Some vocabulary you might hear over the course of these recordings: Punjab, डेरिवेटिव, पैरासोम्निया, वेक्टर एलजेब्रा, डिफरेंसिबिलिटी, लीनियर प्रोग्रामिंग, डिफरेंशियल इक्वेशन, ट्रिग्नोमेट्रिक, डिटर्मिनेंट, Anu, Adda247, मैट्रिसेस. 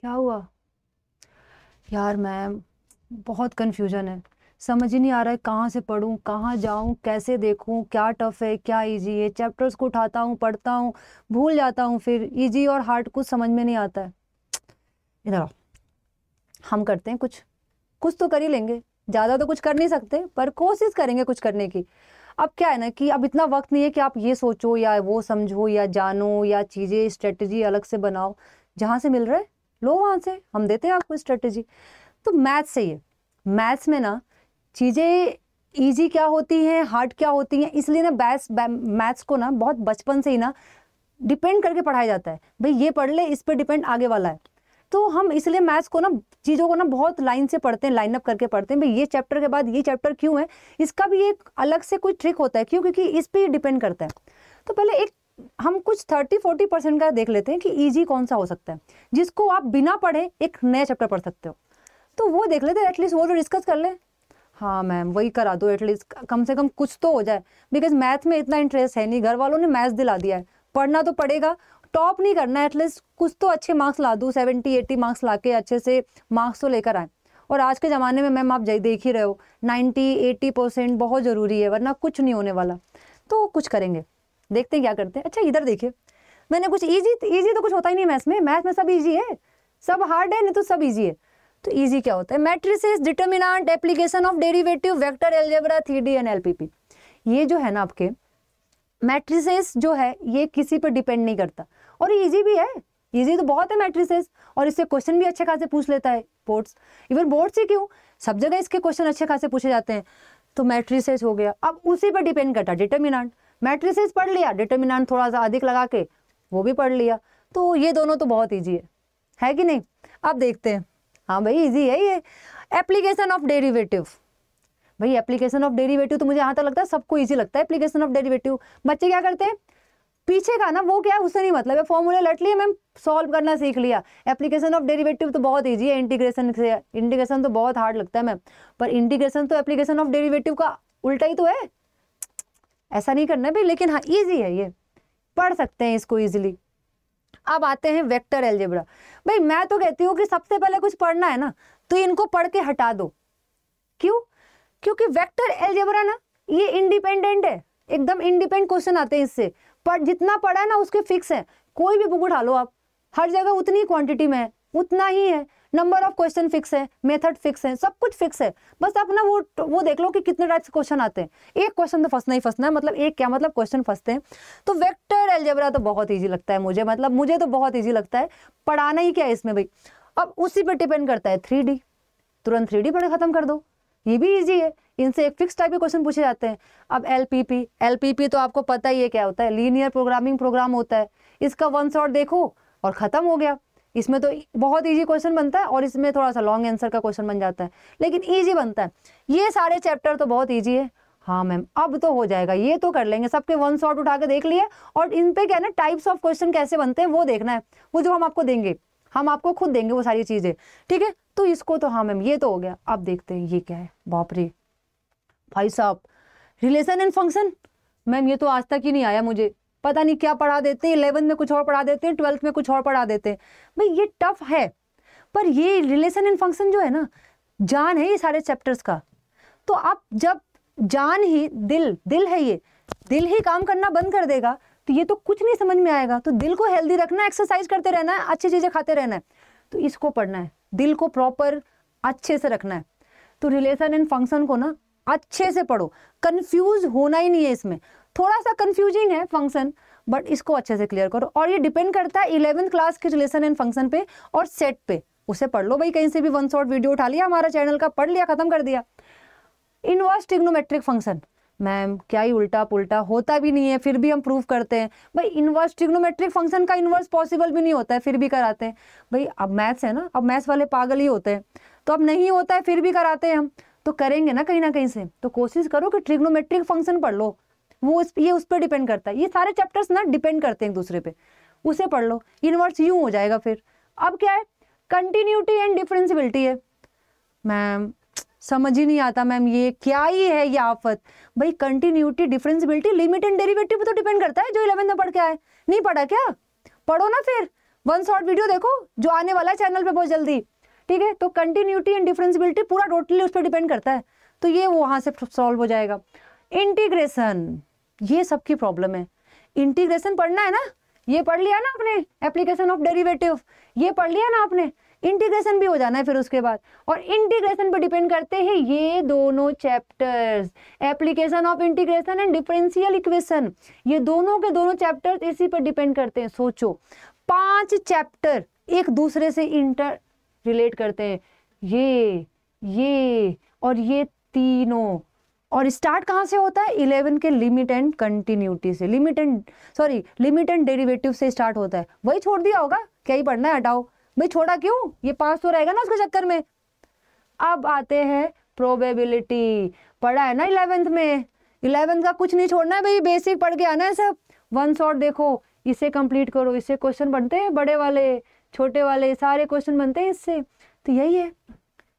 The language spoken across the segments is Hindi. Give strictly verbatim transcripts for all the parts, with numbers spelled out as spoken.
क्या हुआ यार, मैं बहुत कंफ्यूजन है, समझ ही नहीं आ रहा है कहाँ से पढूं, कहाँ जाऊं, कैसे देखूं, क्या टफ है क्या इजी है। चैप्टर्स को उठाता हूँ, पढ़ता हूँ, भूल जाता हूँ, फिर इजी और हार्ड कुछ समझ में नहीं आता है। इधर हम करते हैं कुछ, कुछ तो कर ही लेंगे, ज़्यादा तो कुछ कर नहीं सकते पर कोशिश करेंगे कुछ करने की। अब क्या है ना कि अब इतना वक्त नहीं है कि आप ये सोचो या वो समझो या जानो या चीज़ें स्ट्रेटजी अलग से बनाओ, जहाँ से मिल रहा है लो वहाँ से, हम देते हैं आपको स्ट्रेटजी। तो मैथ्स से ये मैथ्स में ना चीज़ें इजी क्या होती हैं, हार्ड क्या होती हैं, इसलिए ना बैस मैथ्स को ना बहुत बचपन से ही ना डिपेंड करके पढ़ाया जाता है, भाई ये पढ़ ले, इस पर डिपेंड आगे वाला है। तो हम इसलिए मैथ्स को ना, चीज़ों को ना बहुत लाइन से पढ़ते हैं, लाइन अप करके पढ़ते हैं, भाई ये चैप्टर के बाद ये चैप्टर क्यों है, इसका भी एक अलग से कोई ट्रिक होता है, क्यों, क्योंकि इस पर डिपेंड करता है। तो पहले एक हम कुछ थर्टी फोर्टी परसेंट का देख लेते हैं कि ईजी कौन सा हो सकता है, जिसको आप बिना पढ़े एक नया चैप्टर पढ़ सकते हो, तो वो देख लेते हैं, एटलीस्ट वो तो डिस्कस कर लें। हाँ मैम वही करा दो, एटलीस्ट कम से कम कुछ तो हो जाए, बिकॉज मैथ में इतना इंटरेस्ट है नहीं, घर वालों ने मैथ्स दिला दिया है, पढ़ना तो पड़ेगा, टॉप नहीं करना, एटलीस्ट कुछ तो अच्छे मार्क्स ला दूँ, सेवेंटी एट्टी मार्क्स ला के अच्छे से मार्क्स तो लेकर आए। और आज के ज़माने में मैम आप देख ही रहे हो, नाइन्टी एट्टी परसेंट बहुत ज़रूरी है, वरना कुछ नहीं होने वाला। तो कुछ करेंगे, देखते हैं क्या करते हैं। अच्छा इधर देखिए, मैंने कुछ ईजी, ईजी तो कुछ होता ही नहीं मैथ्स में, मैथ्स में सब ईजी है, सब हार्ड है, नहीं तो सब ईजी है। तो ईजी क्या होता है, मैट्रिसेस, डिटर्मिनेंट, application of डेरिवेटिव, वेक्टर एलजेब्रा, three D and LPP. ये जो है ना आपके मैट्रिसेस जो है, ये किसी पर डिपेंड नहीं करता और ईजी भी है, ईजी तो बहुत है मैट्रिसेस, और इससे क्वेश्चन भी अच्छे खासे पूछ लेता है बोर्ड्स, इवन बोर्ड से क्यों, सब जगह इसके क्वेश्चन अच्छे खासे पूछे जाते हैं। तो मैट्रिसेस हो गया, अब उसी पर डिपेंड करता है डिटर्मिनेंट, मैट्रिसेस पढ़ लिया, डिटर्मिनेंट थोड़ा सा अधिक लगा के वो भी पढ़ लिया, तो ये दोनों तो बहुत ईजी है, है कि नहीं। अब देखते हैं, हाँ भाई इजी है ये। एप्लीकेशन ऑफ डेरिवेटिव, भाई एप्लीकेशन ऑफ डेरिवेटिव तो मुझे यहाँ तक लगता है सबको इजी लगता है। एप्लीकेशन ऑफ डेरिवेटिव बच्चे क्या करते हैं, पीछे का ना वो क्या है उससे नहीं मतलब है, फॉर्मूले लट लिए मैम, सॉल्व करना सीख लिया। एप्लीकेशन ऑफ डेरिवेटिव तो बहुत ईजी है, इंटीग्रेशन से, इंटीग्रेशन तो बहुत हार्ड लगता है मैम, पर इंटीग्रेशन तो एप्लीकेशन ऑफ डेरिवेटिव का उल्टा ही तो है, ऐसा नहीं करना भाई, लेकिन हाँ ईजी है, ये पढ़ सकते हैं इसको ईजिली। अब आते हैं वेक्टर एलजेब्रा, भाई मैं तो कहती हूँ कि सबसे पहले कुछ पढ़ना है ना तो इनको पढ़ के हटा दो। क्यों, क्योंकि वेक्टर एलजेब्रा ना ये इंडिपेंडेंट है, एकदम इंडिपेंडेंट क्वेश्चन आते हैं इससे, पर जितना पढ़ा है ना उसके फिक्स है, कोई भी बुक उठा लो आप, हर जगह उतनी क्वांटिटी में है, उतना ही है, नंबर ऑफ क्वेश्चन फिक्स है, मेथड फिक्स है, सब कुछ फिक्स है, बस आप ना वो वो देख लो कि कितने टाइप के क्वेश्चन आते हैं, एक क्वेश्चन तो फंसना ही फंसना है, मतलब एक क्या मतलब क्वेश्चन फंसते हैं। तो वेक्टर एलजेब्रा तो बहुत इजी लगता है मुझे, मतलब मुझे तो बहुत इजी लगता है, पढ़ाना ही क्या है इसमें भाई। अब उसी पर डिपेंड करता है थ्री डी, तुरंत थ्री डी पढ़े खत्म कर दो, ये भी ईजी है, इनसे एक फिक्स टाइप के क्वेश्चन पूछे जाते हैं। अब L P P L P P तो आपको पता ही है क्या होता है, लीनियर प्रोग्रामिंग प्रोग्राम होता है, इसका वन शॉट देखो और ख़त्म हो गया। इसमें तो बहुत इजी क्वेश्चन बनता है और इसमें थोड़ा सा लॉन्ग आंसर का क्वेश्चन बन जाता है, लेकिन इजी बनता है। ये सारे चैप्टर तो बहुत इजी है। हाँ मैम अब तो हो जाएगा, ये तो कर लेंगे, सबके वन शॉट उठा के देख लिए, और इन पे क्या है ना टाइप्स ऑफ क्वेश्चन कैसे बनते हैं वो देखना है, वो जो हम आपको देंगे, हम आपको खुद देंगे वो सारी चीज़ें, ठीक है। तो इसको तो हाँ मैम ये तो हो गया। अब देखते हैं ये क्या है, बाप रे भाई साहब, रिलेशन एंड फंक्शन, मैम ये तो आज तक ही नहीं आया मुझे, पता नहीं क्या पढ़ा देते हैं, इलेवंथ में कुछ और पढ़ा देते हैं, ट्वेल्थ में कुछ और पढ़ा देते हैं, भाई ये टफ है, पर ये रिलेशन एंड फंक्शन जो है ना जान है ये सारे चैप्टर्स का। तो आप जब जान ही दिल दिल है ये दिल ही काम करना बंद कर देगा तो ये तो कुछ नहीं समझ में आएगा। तो दिल को हेल्दी रखना है, एक्सरसाइज करते रहना है, अच्छी चीज़ें खाते रहना है, तो इसको पढ़ना है, दिल को प्रॉपर अच्छे से रखना है। तो रिलेशन एंड फंक्शन को ना अच्छे से पढ़ो, कन्फ्यूज होना ही नहीं है इसमें, थोड़ा सा कंफ्यूजिंग है फंक्शन, बट इसको अच्छे से क्लियर करो। और ये डिपेंड करता है इलेवेंथ क्लास के रिलेशन एंड फंक्शन पे और सेट पे, उसे पढ़ लो भाई, कहीं से भी वन शॉर्ट वीडियो उठा लिया हमारा चैनल का, पढ़ लिया, खत्म कर दिया। इनवर्स ट्रिग्नोमेट्रिक फंक्शन, मैम क्या ही उल्टा पुल्टा, होता भी नहीं है फिर भी हम प्रूव करते हैं भाई। इनवर्स ट्रिग्नोमेट्रिक फंक्शन का इनवर्स पॉसिबल भी नहीं होता है, फिर भी कराते हैं भाई। अब मैथ्स है ना, अब मैथ्स वाले पागल ही होते हैं, तो अब नहीं होता है फिर भी कराते हैं हम, तो करेंगे ना कहीं ना कहीं से। तो कोशिश करो कि ट्रिग्नोमेट्रिक फंक्शन पढ़ लो, वो इस ये उस पर डिपेंड करता है, ये सारे चैप्टर्स ना डिपेंड करते हैं एक दूसरे पे, उसे पढ़ लो, इनवर्स यूं हो जाएगा फिर। अब क्या है, कंटिन्यूटी एंड डिफरेंसिबिलिटी है, मैम समझ ही नहीं आता मैम ये क्या ही है ये आफत। भाई continuity, डिफरेंसिबिलिटी, limit and डेरिवेटिव तो डिपेंड करता है, जो इलेवेंथ में पढ़ के आए, नहीं पढ़ा क्या, पढ़ो ना फिर वन शॉर्ट वीडियो देखो जो आने वाला है चैनल पे बहुत जल्दी, ठीक है। तो कंटिन्यूटी एंड डिफरेंसबिलिटी पूरा टोटली उस पर डिपेंड करता है, तो ये वहाँ से सॉल्व हो जाएगा। इंटीग्रेशन, ये सबकी प्रॉब्लम है। इंटीग्रेशन पढ़ना है ना, ये पढ़ लिया ना आपने, एप्लीकेशन ऑफ डेरिवेटिव ये पढ़ लिया ना आपने, इंटीग्रेशन भी हो जाना है फिर उसके बाद। और इंटीग्रेशन पर डिपेंड करते हैं ये दोनों chapters, application of integration and डिफरेंशियल इक्वेशन, ये दोनों के दोनों चैप्टर्स इसी पर डिपेंड करते हैं। सोचो पांच चैप्टर एक दूसरे से इंटर रिलेट करते हैं, ये ये और ये तीनों। और स्टार्ट कहाँ से होता है? इलेवन के लिमिट एंड कंटिन्यूटी से, limit and sorry limit and डेरिवेटिव से स्टार्ट होता है। वही छोड़ दिया होगा, क्या ही पढ़ना है हटाओ भाई, छोड़ा क्यों, ये पांच सौ रहेगा ना उसके चक्कर में। अब आते हैं प्रोबेबिलिटी, पढ़ा है ना इलेवेंथ में, इलेवेंथ का कुछ नहीं छोड़ना है भाई, बेसिक पढ़ के आना है सब। वन शॉट देखो, इसे कंप्लीट करो, इससे क्वेश्चन बनते हैं बड़े वाले छोटे वाले सारे क्वेश्चन बनते हैं इससे। तो यही है,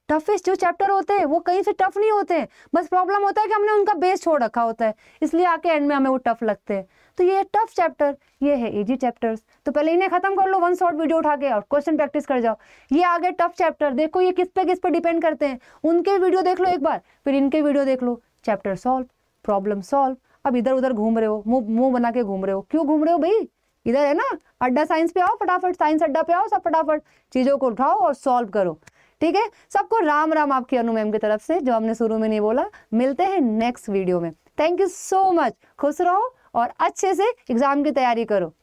टफेस्ट जो चैप्टर होते हैं वो कहीं से टफ नहीं होते हैं, बस प्रॉब्लम होता है कि हमने उनका बेस छोड़ रखा होता है, इसलिए आके एंड में हमें वो टफ लगते हैं। तो ये टफ चैप्टर, ये है इजी चैप्टर्स। तो पहले इन्हें खत्म कर लो, वन शॉर्ट वीडियो उठा के और क्वेश्चन प्रैक्टिस कर जाओ। ये आगे टफ चैप्टर, देखो ये किस पे किस पे डिपेंड करते हैं, उनके वीडियो देख लो एक बार, फिर इनके वीडियो देख लो। चैप्टर सॉल्व, प्रॉब्लम सॉल्व, अब इधर उधर घूम रहे हो, मुंह मुंह बना के घूम रहे हो, क्यों घूम रहे हो भाई? इधर है ना अड्डा साइंस पे आओ फटाफट, साइंस अड्डा पे आओ, सब फटाफट चीजों को उठाओ और सॉल्व करो, ठीक है। सबको राम राम आपकी अनु मैम की तरफ से, जो हमने शुरू में नहीं बोला। मिलते हैं नेक्स्ट वीडियो में, थैंक यू सो मच। खुश रहो और अच्छे से एग्जाम की तैयारी करो।